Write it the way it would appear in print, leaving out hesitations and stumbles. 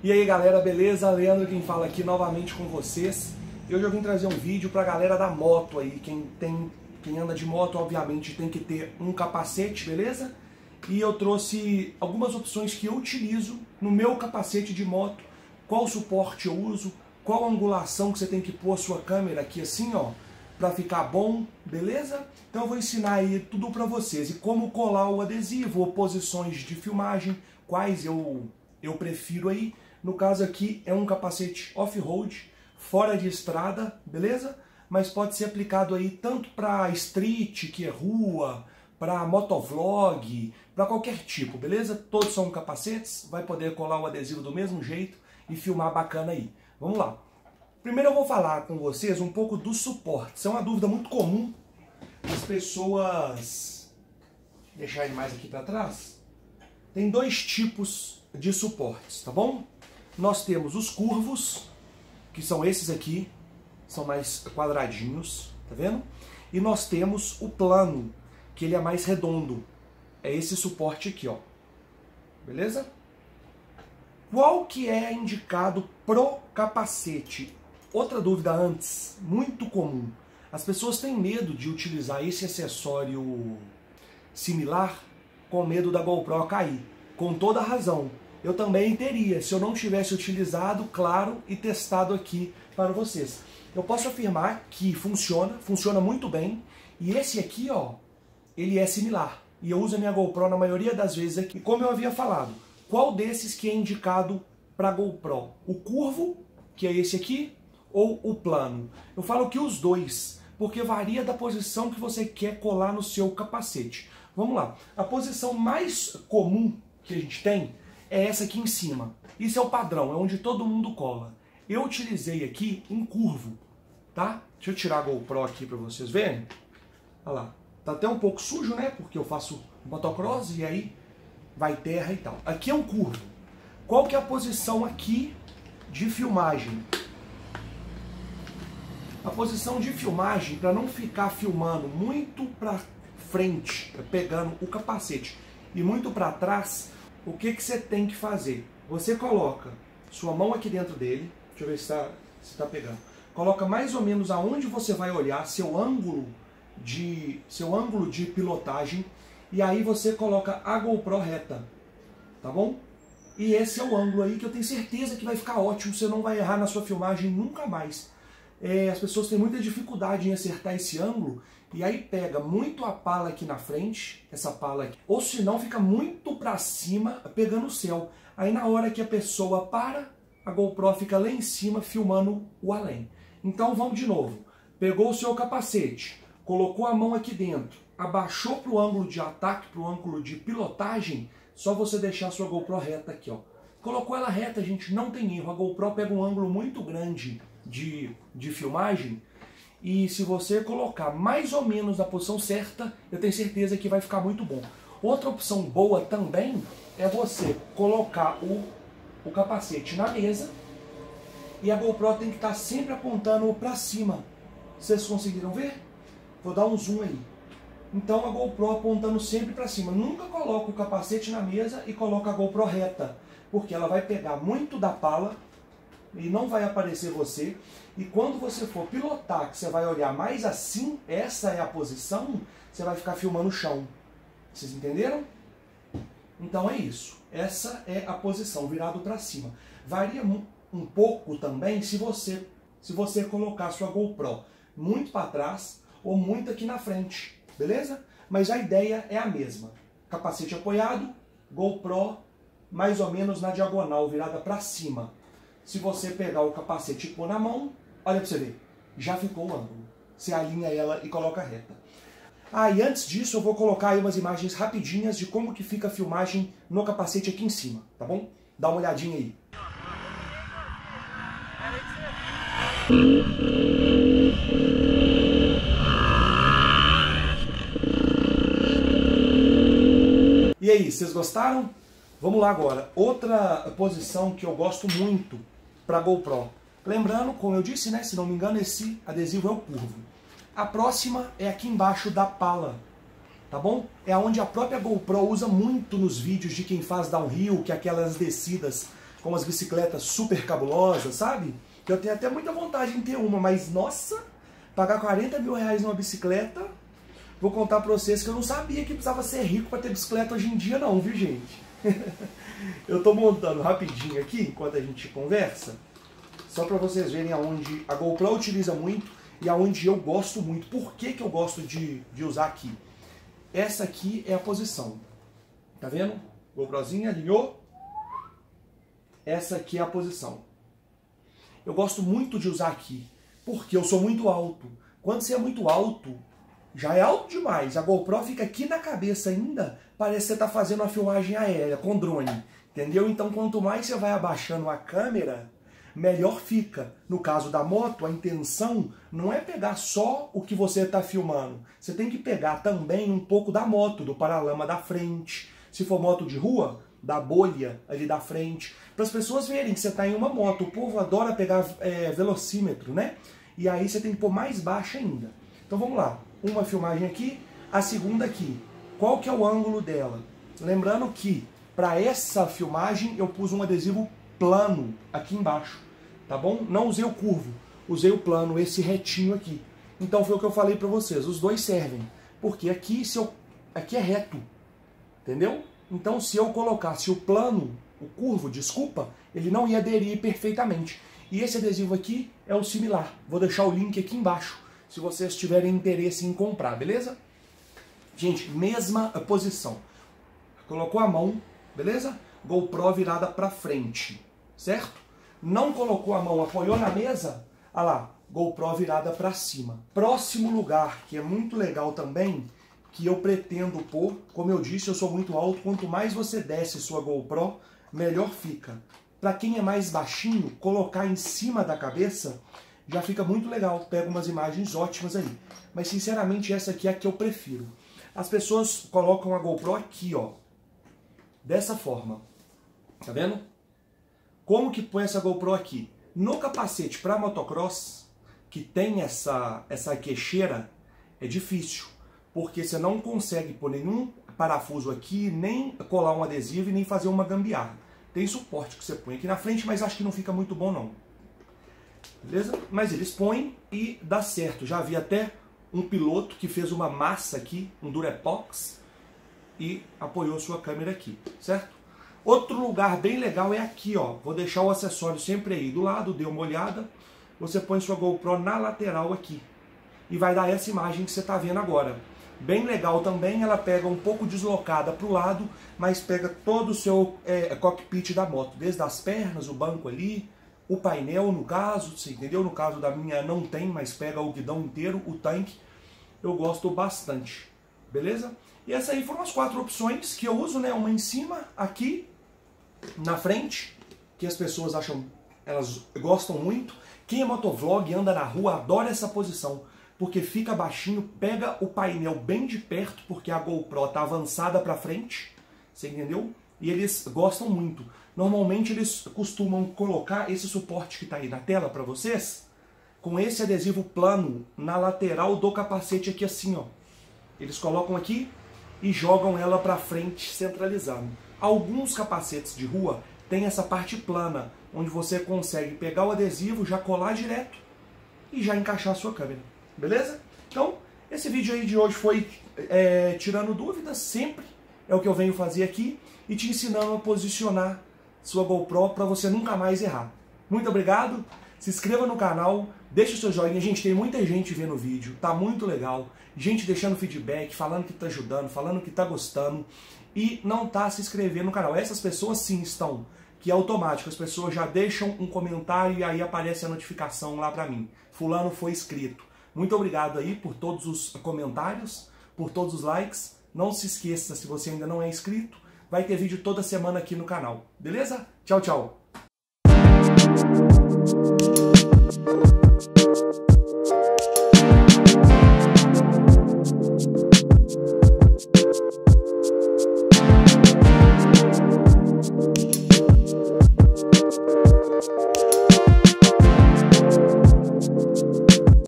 E aí galera, beleza? Leandro quem fala aqui novamente com vocês. E hoje eu vim trazer um vídeo pra galera da moto aí. Quem anda de moto, obviamente, tem que ter um capacete, beleza? E eu trouxe algumas opções que eu utilizo no meu capacete de moto. Qual suporte eu uso, qual angulação que você tem que pôr a sua câmera aqui assim, ó, pra ficar bom, beleza? Então eu vou ensinar aí tudo pra vocês. E como colar o adesivo, posições de filmagem, quais eu prefiro aí. No caso aqui é um capacete off-road, fora de estrada, beleza? Mas pode ser aplicado aí tanto para street, que é rua, para motovlog, para qualquer tipo, beleza? Todos são capacetes, vai poder colar o adesivo do mesmo jeito e filmar bacana aí. Vamos lá. Primeiro eu vou falar com vocês um pouco dos suportes. É uma dúvida muito comum das pessoas... Deixar ele mais aqui para trás. Tem dois tipos de suportes, tá bom? Nós temos os curvos, que são esses aqui, são mais quadradinhos, tá vendo? E nós temos o plano, que ele é mais redondo. É esse suporte aqui, ó. Beleza? Qual que é indicado pro capacete? Outra dúvida antes, muito comum. As pessoas têm medo de utilizar esse acessório similar com medo da GoPro cair. Com toda a razão. Eu também teria, se eu não tivesse utilizado, claro, e testado aqui para vocês. Eu posso afirmar que funciona muito bem. E esse aqui, ó, ele é similar. E eu uso a minha GoPro na maioria das vezes aqui. E como eu havia falado, qual desses que é indicado para GoPro? O curvo, que é esse aqui, ou o plano? Eu falo que os dois, porque varia da posição que você quer colar no seu capacete. Vamos lá. A posição mais comum que a gente tem é essa aqui em cima. Isso é o padrão, é onde todo mundo cola. Eu utilizei aqui um curvo, tá? Deixa eu tirar a GoPro aqui para vocês verem. Olha lá. Tá até um pouco sujo, né? Porque eu faço motocross e aí vai terra e tal. Aqui é um curvo. Qual que é a posição aqui de filmagem? A posição de filmagem, para não ficar filmando muito para frente, pegando o capacete, e muito para trás, o que que você tem que fazer? Você coloca sua mão aqui dentro dele, deixa eu ver se tá pegando. Coloca mais ou menos aonde você vai olhar, seu ângulo de pilotagem, e aí você coloca a GoPro reta, tá bom? E esse é o ângulo aí que eu tenho certeza que vai ficar ótimo, você não vai errar na sua filmagem nunca mais. É, as pessoas têm muita dificuldade em acertar esse ângulo, e aí pega muito a pala aqui na frente, essa pala aqui, ou se não fica muito pra cima, pegando o céu. Aí na hora que a pessoa para, a GoPro fica lá em cima filmando o além. Então vamos de novo. Pegou o seu capacete, colocou a mão aqui dentro, abaixou pro ângulo de ataque, pro ângulo de pilotagem, só você deixar a sua GoPro reta aqui, ó. Colocou ela reta, gente, não tem erro. A GoPro pega um ângulo muito grande de filmagem, e se você colocar mais ou menos na posição certa, eu tenho certeza que vai ficar muito bom. Outra opção boa também é você colocar o capacete na mesa, e a GoPro tem que estar sempre apontando para cima. Vocês conseguiram ver? Vou dar um zoom aí. Então a GoPro apontando sempre para cima. Nunca coloca o capacete na mesa e coloca a GoPro reta, porque ela vai pegar muito da pala e não vai aparecer você. E quando você for pilotar, que você vai olhar mais assim, essa é a posição, você vai ficar filmando o chão. Vocês entenderam? Então é isso. Essa é a posição, virado para cima. Varia um pouco também se você colocar sua GoPro muito para trás ou muito aqui na frente, beleza? Mas a ideia é a mesma. Capacete apoiado, GoPro mais ou menos na diagonal, virada para cima. Se você pegar o capacete e pôr na mão, olha para você ver, já ficou o ângulo. Você alinha ela e coloca reta. Ah, e antes disso eu vou colocar aí umas imagens rapidinhas de como que fica a filmagem no capacete aqui em cima, tá bom? Dá uma olhadinha aí. E aí, vocês gostaram? Vamos lá agora. Outra posição que eu gosto muito para GoPro. Lembrando, como eu disse, né, se não me engano, esse adesivo é o curvo. A próxima é aqui embaixo da pala, tá bom? É onde a própria GoPro usa muito nos vídeos de quem faz downhill, que é aquelas descidas com as bicicletas super cabulosas, sabe? Eu tenho até muita vontade em ter uma, mas nossa, pagar 40 mil reais numa bicicleta, vou contar pra vocês que eu não sabia que precisava ser rico pra ter bicicleta hoje em dia não, viu gente? Eu tô montando rapidinho aqui, enquanto a gente conversa, só pra vocês verem aonde a GoPro utiliza muito e aonde eu gosto muito. Por que que eu gosto de usar aqui? Essa aqui é a posição, tá vendo? GoProzinha, alinhou? Essa aqui é a posição. Eu gosto muito de usar aqui, porque eu sou muito alto. Quando você é muito alto, já é alto demais. A GoPro fica aqui na cabeça ainda, parece que você está fazendo uma filmagem aérea, com drone. Entendeu? Então quanto mais você vai abaixando a câmera, melhor fica. No caso da moto, a intenção não é pegar só o que você está filmando. Você tem que pegar também um pouco da moto, do paralama da frente. Se for moto de rua, da bolha ali da frente. Para as pessoas verem que você está em uma moto. O povo adora pegar velocímetro, né? E aí você tem que pôr mais baixo ainda. Então vamos lá. Uma filmagem aqui, a segunda aqui. Qual que é o ângulo dela? Lembrando que para essa filmagem eu pus um adesivo plano aqui embaixo, tá bom? Não usei o curvo, usei o plano, esse retinho aqui. Então foi o que eu falei para vocês, os dois servem. Porque aqui, aqui é reto, entendeu? Então se eu colocasse o plano, o curvo, desculpa, ele não ia aderir perfeitamente. E esse adesivo aqui é o similar. Vou deixar o link aqui embaixo, se vocês tiverem interesse em comprar, beleza? Gente, mesma posição. Colocou a mão, beleza? GoPro virada pra frente, certo? Não colocou a mão, apoiou na mesa, olha lá, GoPro virada pra cima. Próximo lugar, que é muito legal também, que eu pretendo pôr, como eu disse, eu sou muito alto, quanto mais você desce sua GoPro, melhor fica. Para quem é mais baixinho, colocar em cima da cabeça já fica muito legal, pega umas imagens ótimas aí. Mas sinceramente essa aqui é a que eu prefiro. As pessoas colocam a GoPro aqui, ó, dessa forma, tá vendo? Como que põe essa GoPro aqui? No capacete para motocross, que tem essa queixeira, é difícil. Porque você não consegue pôr nenhum parafuso aqui, nem colar um adesivo e nem fazer uma gambiarra. Tem suporte que você põe aqui na frente, mas acho que não fica muito bom não. Beleza? Mas eles põem e dá certo. Já vi até um piloto que fez uma massa aqui, um Durepox, e apoiou sua câmera aqui, certo? Outro lugar bem legal é aqui, ó. Vou deixar o acessório sempre aí do lado, dê uma olhada. Você põe sua GoPro na lateral aqui. E vai dar essa imagem que você está vendo agora. Bem legal também, ela pega um pouco deslocada para o lado, mas pega todo o seu cockpit da moto, desde as pernas, o banco ali, o painel no caso, você entendeu? No caso da minha não tem, mas pega o guidão inteiro, o tanque, eu gosto bastante, beleza? E essas aí foram as 4 opções que eu uso, né? Uma em cima, aqui, na frente, que as pessoas acham, elas gostam muito. Quem é motovlog, anda na rua, adora essa posição. Porque fica baixinho, pega o painel bem de perto, porque a GoPro tá avançada para frente, você entendeu? E eles gostam muito. Normalmente eles costumam colocar esse suporte que tá aí na tela para vocês, com esse adesivo plano na lateral do capacete aqui assim, ó. Eles colocam aqui e jogam ela para frente centralizando. Alguns capacetes de rua tem essa parte plana, onde você consegue pegar o adesivo, já colar direto e já encaixar a sua câmera. Beleza? Então, esse vídeo aí de hoje foi tirando dúvidas, sempre é o que eu venho fazer aqui, e te ensinando a posicionar sua GoPro para você nunca mais errar. Muito obrigado, se inscreva no canal, deixa o seu joinha. Gente, tem muita gente vendo o vídeo, tá muito legal, gente deixando feedback, falando que tá ajudando, falando que tá gostando, e não tá se inscrevendo no canal. Essas pessoas sim estão, que é automático, as pessoas já deixam um comentário e aí aparece a notificação lá pra mim. Fulano foi inscrito. Muito obrigado aí por todos os comentários, por todos os likes. Não se esqueça, se você ainda não é inscrito, vai ter vídeo toda semana aqui no canal. Beleza? Tchau, tchau!